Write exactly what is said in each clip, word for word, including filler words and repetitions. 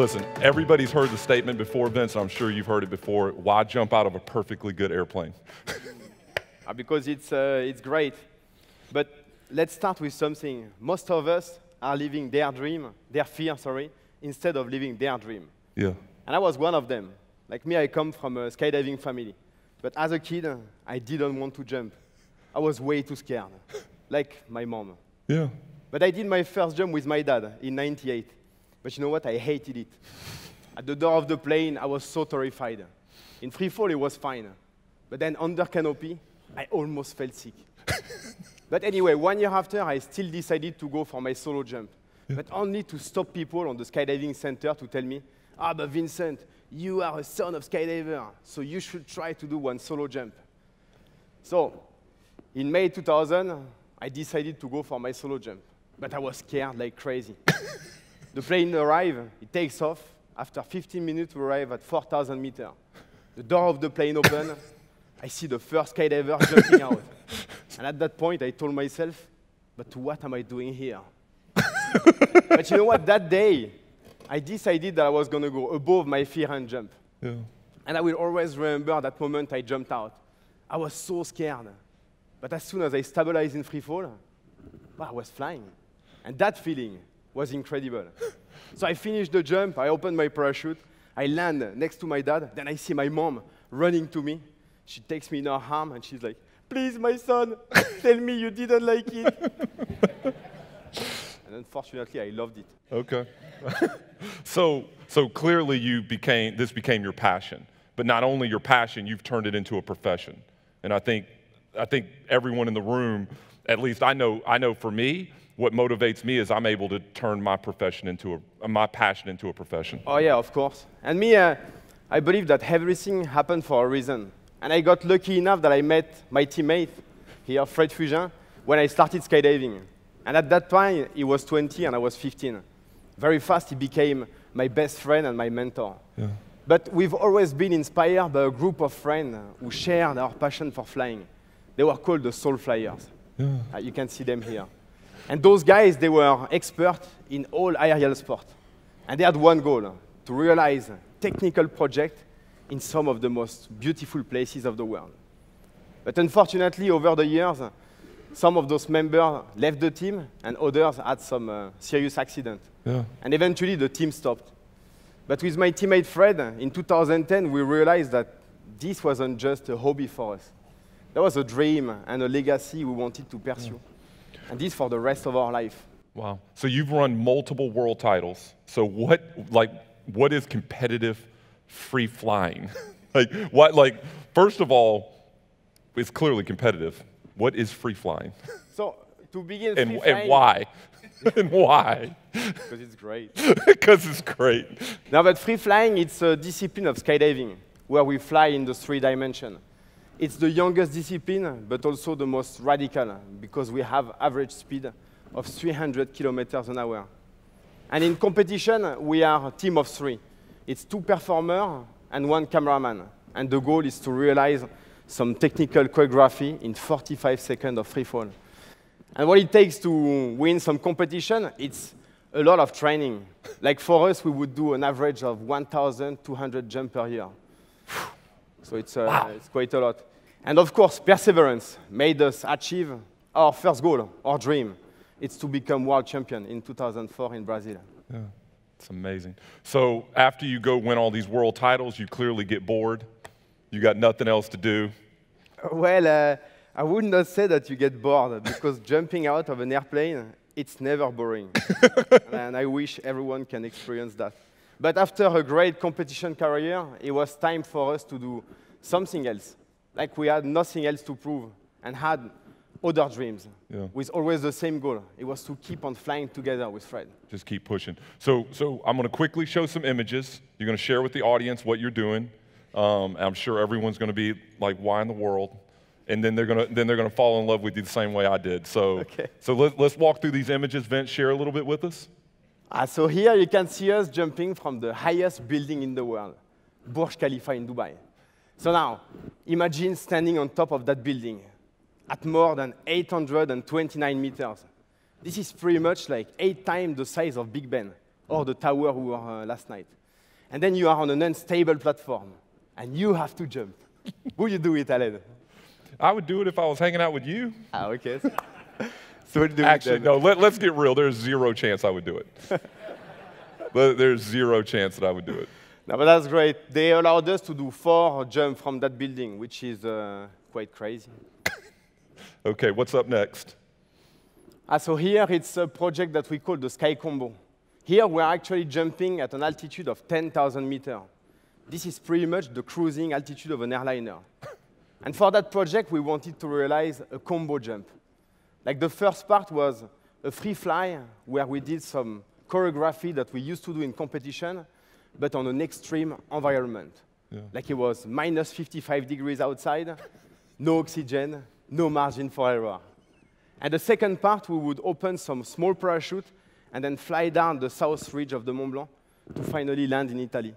Listen, everybody's heard the statement before, Vince, I'm sure you've heard it before. Why jump out of a perfectly good airplane? Because it's, uh, it's great. But let's start with something. Most of us are living their dream, their fear, sorry, instead of living their dream. Yeah. And I was one of them. Like me, I come from a skydiving family. But as a kid, I didn't want to jump. I was way too scared, like my mom. Yeah. But I did my first jump with my dad in ninety-eight. But you know what? I hated it. At the door of the plane, I was so terrified. In free fall, it was fine. But then under canopy, I almost felt sick. But anyway, one year after, I still decided to go for my solo jump. Yeah. But only to stop people on the skydiving center to tell me, ah, but Vincent, you are a son of skydiver, so you should try to do one solo jump. So in May two thousand, I decided to go for my solo jump. But I was scared like crazy. The plane arrives, it takes off. After fifteen minutes, we arrive at four thousand meters. The door of the plane opens. I see the first skydiver jumping out. And at that point, I told myself, but what am I doing here? But you know what? That day, I decided that I was going to go above my fear and jump. Yeah. And I will always remember that moment I jumped out. I was so scared. But as soon as I stabilized in free fall, well, I was flying. And that feeling was incredible. So I finished the jump, I opened my parachute, I land next to my dad, then I see my mom running to me. She takes me in her arm and she's like, please, my son, tell me you didn't like it. And unfortunately, I loved it. Okay. so, so clearly you became, this became your passion. But not only your passion, you've turned it into a profession. And I think, I think everyone in the room, at least I know, I know for me, what motivates me is I'm able to turn my profession into a, my passion into a profession. Oh yeah, of course. And me, uh, I believe that everything happened for a reason. And I got lucky enough that I met my teammate here, Fred Fugen, when I started skydiving. And at that time, he was twenty and I was fifteen. Very fast, he became my best friend and my mentor. Yeah. But we've always been inspired by a group of friends who shared our passion for flying. They were called the Soul Flyers. Yeah. Uh, you can see them here. And those guys, they were experts in all aerial sports. And they had one goal, to realize technical projects in some of the most beautiful places of the world. But unfortunately, over the years, some of those members left the team, and others had some uh, serious accident. Yeah. And eventually, the team stopped. But with my teammate Fred, in two thousand ten, we realized that this wasn't just a hobby for us. That was a dream and a legacy we wanted to pursue. Yeah. And this for the rest of our life. Wow. So you've run multiple world titles. So what, like, what is competitive free flying? like, what, like, first of all, it's clearly competitive. What is free flying? So to begin, and, free flying, and why? and why? Because it's great. Because it's great. Now, but free flying, it's a discipline of skydiving where we fly in the three dimensions. It's the youngest discipline, but also the most radical, because we have average speed of three hundred kilometers an hour. And in competition, we are a team of three. It's two performers and one cameraman. And the goal is to realize some technical choreography in forty-five seconds of free fall. And what it takes to win some competition, it's a lot of training. Like for us, we would do an average of one thousand two hundred jumps per year. So it's, uh, wow. It's quite a lot. And of course, perseverance made us achieve our first goal, our dream. It's to become world champion in two thousand four in Brazil. Yeah, it's amazing. So after you go win all these world titles, you clearly get bored. You got nothing else to do. Well, uh, I would not say that you get bored, because jumping out of an airplane, it's never boring. And I wish everyone can experience that. But after a great competition career, it was time for us to do something else. Like we had nothing else to prove and had other dreams, yeah, with always the same goal. It was to keep on flying together with Fred. Just keep pushing. So, so I'm going to quickly show some images. You're going to share with the audience what you're doing. Um, I'm sure everyone's going to be like, why in the world? And then they're going to then they're going to fall in love with you the same way I did. So, okay. So let, let's walk through these images. Vince, share a little bit with us. Ah, so here you can see us jumping from the highest building in the world, Burj Khalifa in Dubai. So now, imagine standing on top of that building at more than eight hundred twenty-nine meters. This is pretty much like eight times the size of Big Ben, or the tower we were uh, last night. And then you are on an unstable platform, and you have to jump. Would you do it, Alain? I would do it if I was hanging out with you. Ah, okay. So we'll do Actually, it no, let, let's get real. There's zero chance I would do it. There's zero chance that I would do it. No, but that's great. They allowed us to do four jumps from that building, which is uh, quite crazy. Okay, what's up next? Ah, so here it's a project that we call the Sky Combo. Here we're actually jumping at an altitude of ten thousand meters. This is pretty much the cruising altitude of an airliner. And for that project, we wanted to realize a combo jump. Like the first part was a free fly, where we did some choreography that we used to do in competition, but on an extreme environment. Yeah. Like it was minus fifty-five degrees outside, no oxygen, no margin for error. And the second part, we would open some small parachute and then fly down the south ridge of the Mont Blanc to finally land in Italy.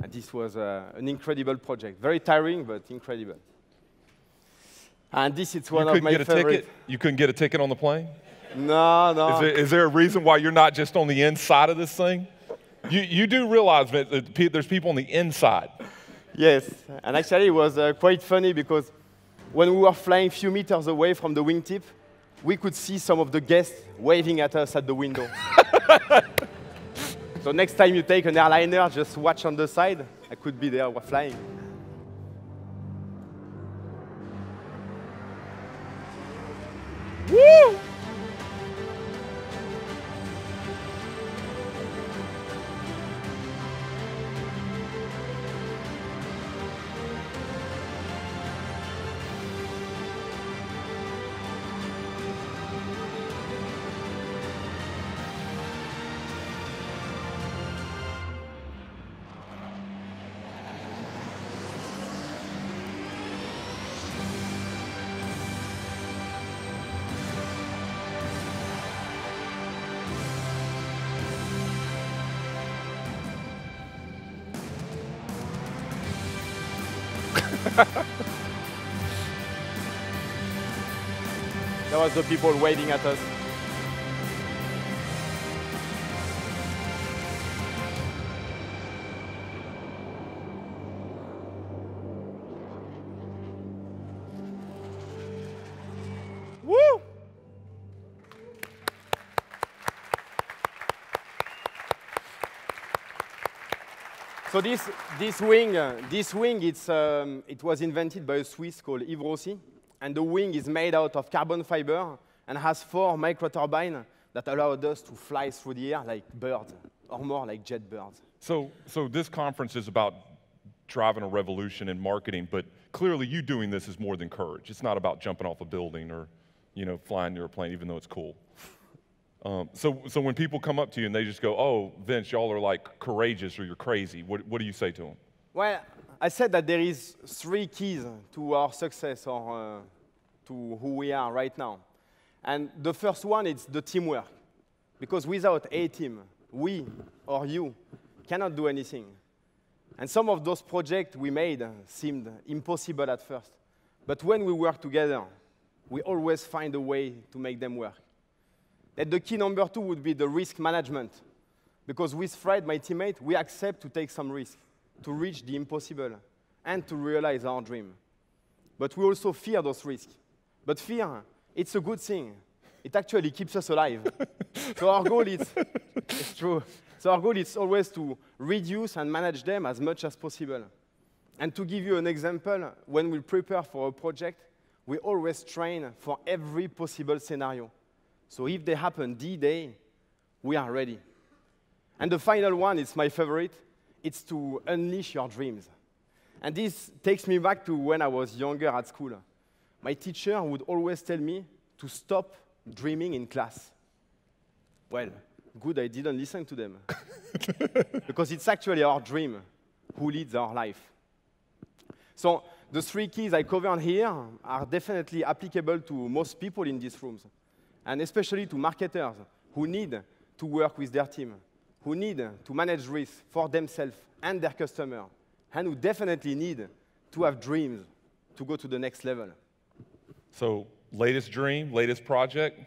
And this was uh, an incredible project. Very tiring, but incredible. And this is one of my favorite. You couldn't get a ticket? You couldn't get a ticket on the plane? No, no. Is there, is there a reason why you're not just on the inside of this thing? You, you do realize that there's people on the inside. Yes. And actually, it was uh, quite funny because when we were flying a few meters away from the wingtip, we could see some of the guests waving at us at the window. So next time you take an airliner, just watch on the side. I could be there, we're flying. Woo! That was the people waving at us. Woo! So this this wing uh, this wing it's um, it was invented by a Swiss called Yves Rossi. And the wing is made out of carbon fiber and has four microturbines that allowed us to fly through the air like birds, or more like jet birds. So, so this conference is about driving a revolution in marketing, but clearly you doing this is more than courage. It's not about jumping off a building or, you know, flying near a plane, even though it's cool. Um, so, so when people come up to you and they just go, "Oh, Vince, y'all are like courageous or you're crazy," what, what do you say to them? Well, I said that there is three keys to our success or uh, to who we are right now. And the first one is the teamwork. Because without a team, we or you cannot do anything. And some of those projects we made seemed impossible at first. But when we work together, we always find a way to make them work. Then the key number two would be the risk management. Because with Fred, my teammate, we accept to take some risk, to reach the impossible, and to realize our dream. But we also fear those risks. But fear, it's a good thing. It actually keeps us alive. So our goal is, it's true. So our goal is always to reduce and manage them as much as possible. And to give you an example, when we prepare for a project, we always train for every possible scenario. So if they happen D-Day, we are ready. And the final one is my favorite. It's to unleash your dreams. And this takes me back to when I was younger at school. My teacher would always tell me to stop dreaming in class. Well, good I didn't listen to them. Because it's actually our dream who leads our life. So the three keys I covered here are definitely applicable to most people in these rooms, and especially to marketers who need to work with their team, who need to manage risks for themselves and their customers, and who definitely need to have dreams to go to the next level. So, latest dream, latest project,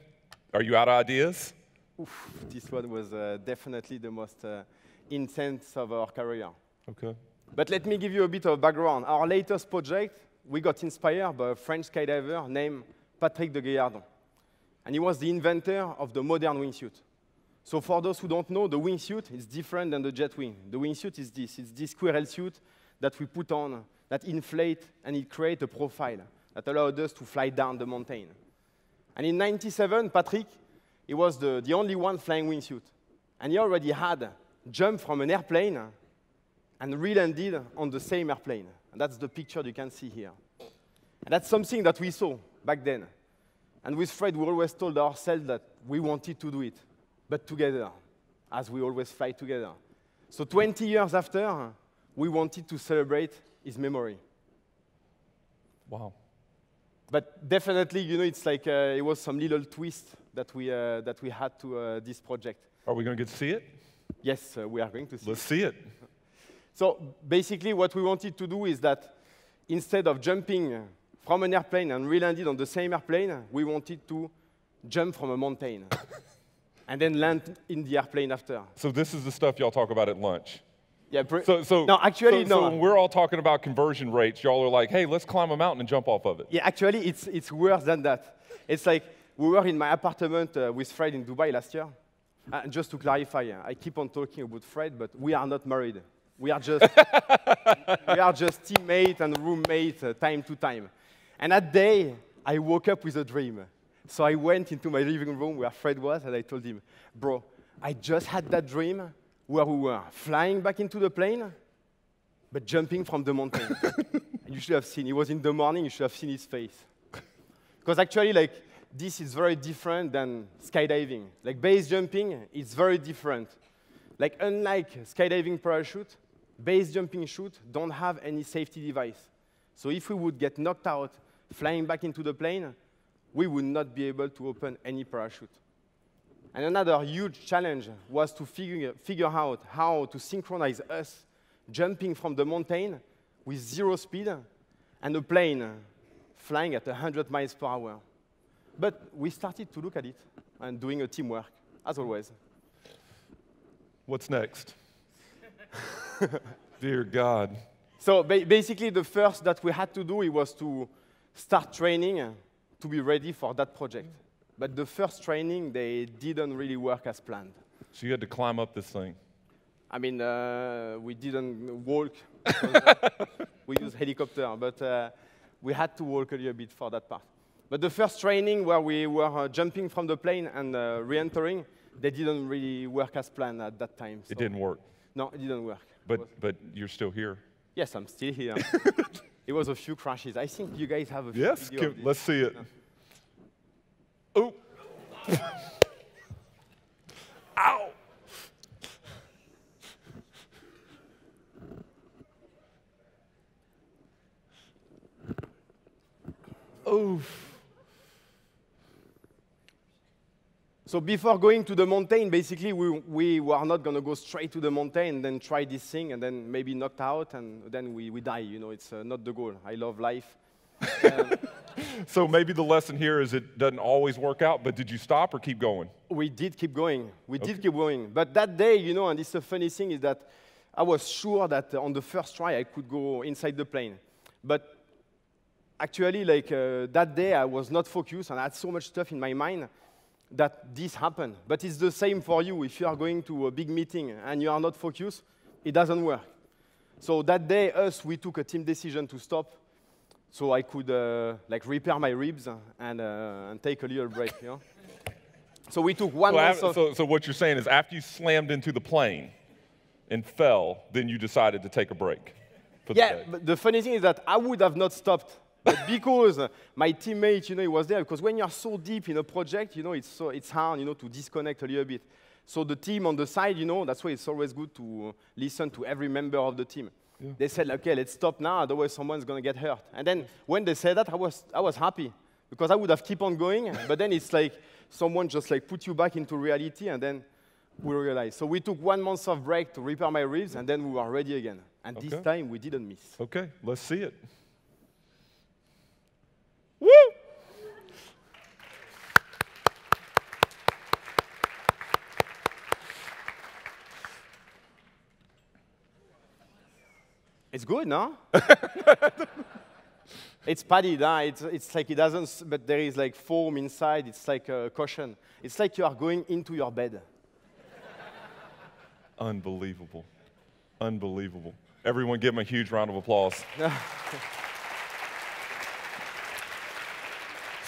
are you out of ideas? oof, this one was uh, definitely the most uh, intense of our career. Okay. But let me give you a bit of background. Our latest project, we got inspired by a French skydiver named Patrick de Gayardon. And he was the inventor of the modern wingsuit. So for those who don't know, the wingsuit is different than the jet wing. The wingsuit is this. It's this squirrel suit that we put on, that inflate, and it creates a profile that allowed us to fly down the mountain. And in ninety-seven, Patrick, he was the, the only one flying wingsuit. And he already had jumped from an airplane and re-landed on the same airplane. And that's the picture you can see here. And that's something that we saw back then. And with Fred, we always told ourselves that we wanted to do it, but together, as we always fly together. So twenty years after, we wanted to celebrate his memory. Wow. But definitely, you know, it's like uh, it was some little twist that we, uh, that we had to uh, this project. Are we going to get to see it? Yes, uh, we are going to see it. Let's see it. So basically, what we wanted to do is that instead of jumping from an airplane and re-landed on the same airplane, we wanted to jump from a mountain and then land in the airplane after. So this is the stuff y'all talk about at lunch? Yeah. So, so, no, actually, so, no. So when we're all talking about conversion rates, y'all are like, hey, let's climb a mountain and jump off of it. Yeah, actually, it's, it's worse than that. It's like we were in my apartment uh, with Fred in Dubai last year. Uh, and just to clarify, uh, I keep on talking about Fred, but we are not married. We are just, we are just teammate and roommate uh, time to time. And that day, I woke up with a dream. So I went into my living room where Fred was, and I told him, bro, I just had that dream where we were flying back into the plane, but jumping from the mountain. And you should have seen. It was in the morning. You should have seen his face. Because actually, like, this is very different than skydiving. Like, base jumping is very different. Like, unlike skydiving parachute, base jumping chute don't have any safety device. So if we would get knocked out, flying back into the plane, we would not be able to open any parachute. And another huge challenge was to figure, figure out how to synchronize us jumping from the mountain with zero speed and a plane flying at one hundred miles per hour. But we started to look at it and doing a teamwork, as always. What's next? Dear God. So ba basically, the first that we had to do it was to start training to be ready for that project. But the first training, they didn't really work as planned. So you had to climb up this thing? I mean, uh, we didn't walk. Because, uh, we used helicopter, but uh, we had to walk a little bit for that part. But the first training where we were uh, jumping from the plane and uh, re-entering, they didn't really work as planned at that time. So. It didn't work? No, it didn't work. But, but you're still here? Yes, I'm still here. It was a few crashes. I think you guys have a few. Yes, can, let's see it. Oh. Ow. Oof. So before going to the mountain, basically, we, we were not going to go straight to the mountain and then try this thing and then maybe knocked out and then we, we die. You know, it's uh, not the goal. I love life. um, so maybe the lesson here is it doesn't always work out, but did you stop or keep going? We did keep going. We okay. did keep going. But that day, you know, and it's a funny thing, is that I was sure that on the first try I could go inside the plane. But actually, like uh, that day, I was not focused and I had so much stuff in my mind that this happened. But it's the same for you. If you are going to a big meeting and you are not focused, it doesn't work. So that day, us, we took a team decision to stop so I could uh, like repair my ribs and, uh, and take a little break. You know? So we took one so month after, so, so what you're saying is after you slammed into the plane and fell, then you decided to take a break for yeah, the day. But the funny thing is that I would have not stopped. But because my teammate, you know, he was there. Because when you're so deep in a project, you know, it's, so, it's hard, you know, to disconnect a little bit. So the team on the side, you know, that's why it's always good to listen to every member of the team. Yeah. They said, okay, let's stop now, otherwise someone's going to get hurt. And then when they said that, I was, I was happy. Because I would have kept on going, but then it's like someone just like put you back into reality, and then we realized. So we took one month of break to repair my ribs, and then we were ready again. And okay. this time, we didn't miss. Okay, let's see it. Woo! It's good, no? It's padded, huh? it's, it's like it doesn't, but there is like foam inside. It's like a cushion. It's like you are going into your bed. Unbelievable. Unbelievable. Everyone give him a huge round of applause.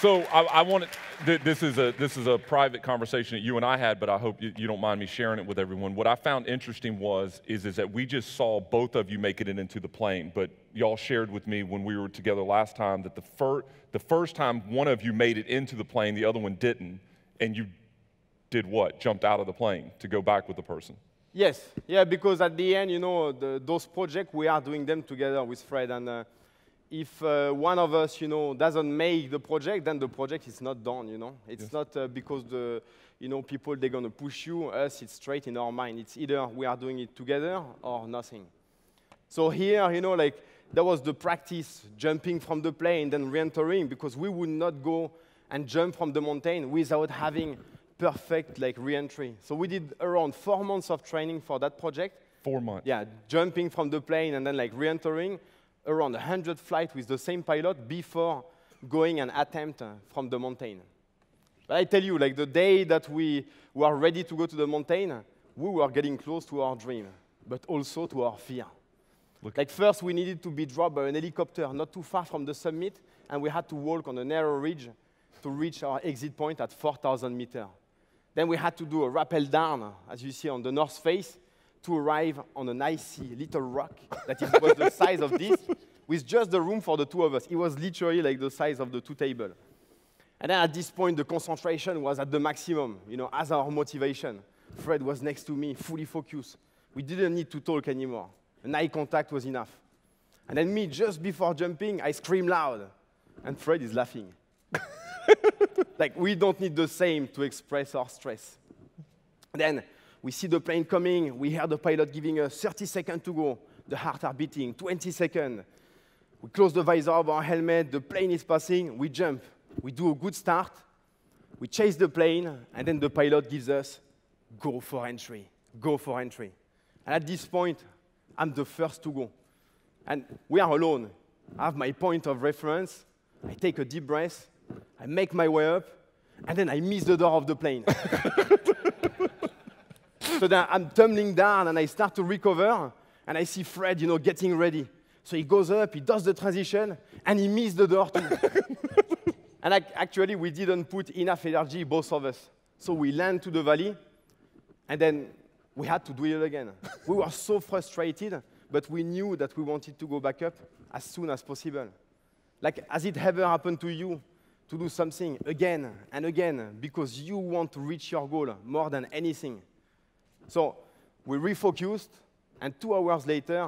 So I, I wanted, th this, is a, this is a private conversation that you and I had, but I hope you, you don't mind me sharing it with everyone. What I found interesting was, is, is that we just saw both of you make it in, into the plane, but y'all shared with me when we were together last time that the, fir the first time one of you made it into the plane, the other one didn't, and you did what? Jumped out of the plane to go back with the person. Yes, yeah, because at the end, you know, the, those projects, we are doing them together with Fred, and uh, if uh, one of us, you know, doesn't make the project, then the project is not done, you know. It's yes. not uh, because the, you know, people, they're going to push you. Us, it's straight in our mind. It's either we are doing it together or nothing. So here, you know, like, that was the practice, jumping from the plane, then re-entering, because we would not go and jump from the mountain without having perfect, like, re-entry. So we did around four months of training for that project. Four months. Yeah, jumping from the plane and then, like, re-entering. Around one hundred flights with the same pilot before going and attempt uh, from the mountain. But I tell you, like the day that we were ready to go to the mountain, we were getting close to our dream, but also to our fear. Look. Like first, we needed to be dropped by an helicopter not too far from the summit, and we had to walk on a narrow ridge to reach our exit point at four thousand meters. Then we had to do a rappel down, as you see on the north face, to arrive on an icy little rock that it was the size of this, with just the room for the two of us. It was literally like the size of the two tables. And then at this point, the concentration was at the maximum, you know, as our motivation. Fred was next to me, fully focused. We didn't need to talk anymore. An eye contact was enough. And then me, just before jumping, I scream loud. And Fred is laughing. Like, we don't need the same to express our stress. Then, we see the plane coming. We hear the pilot giving us thirty seconds to go. The heart are beating, twenty seconds. We close the visor of our helmet. The plane is passing. We jump. We do a good start. We chase the plane. And then the pilot gives us, go for entry. Go for entry. And at this point, I'm the first to go. And we are alone. I have my point of reference. I take a deep breath. I make my way up. And then I miss the door of the plane. So then I'm tumbling down, and I start to recover, and I see Fred, you know, getting ready. So he goes up, he does the transition, and he missed the door too. And I, actually, we didn't put enough energy, both of us. So we land to the valley, and then we had to do it again. We were so frustrated, but we knew that we wanted to go back up as soon as possible. Like, has it ever happened to you to do something again and again because you want to reach your goal more than anything? So we refocused, and two hours later,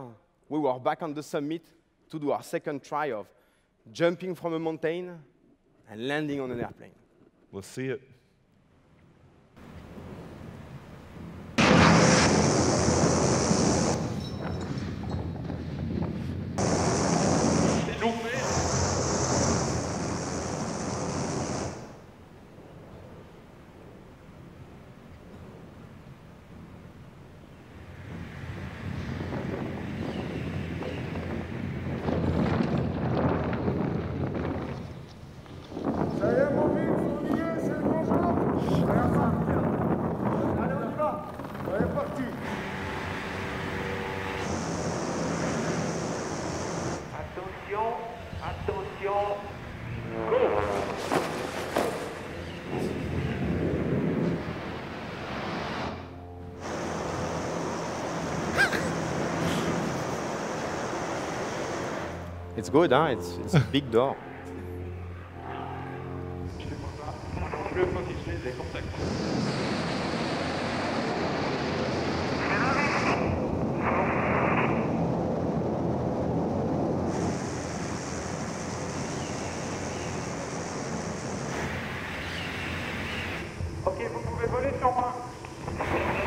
we were back on the summit to do our second try of jumping from a mountain and landing on an airplane. Let's see it. It's good, huh? It's, it's a big door. Okay, vous pouvez voler sur moi.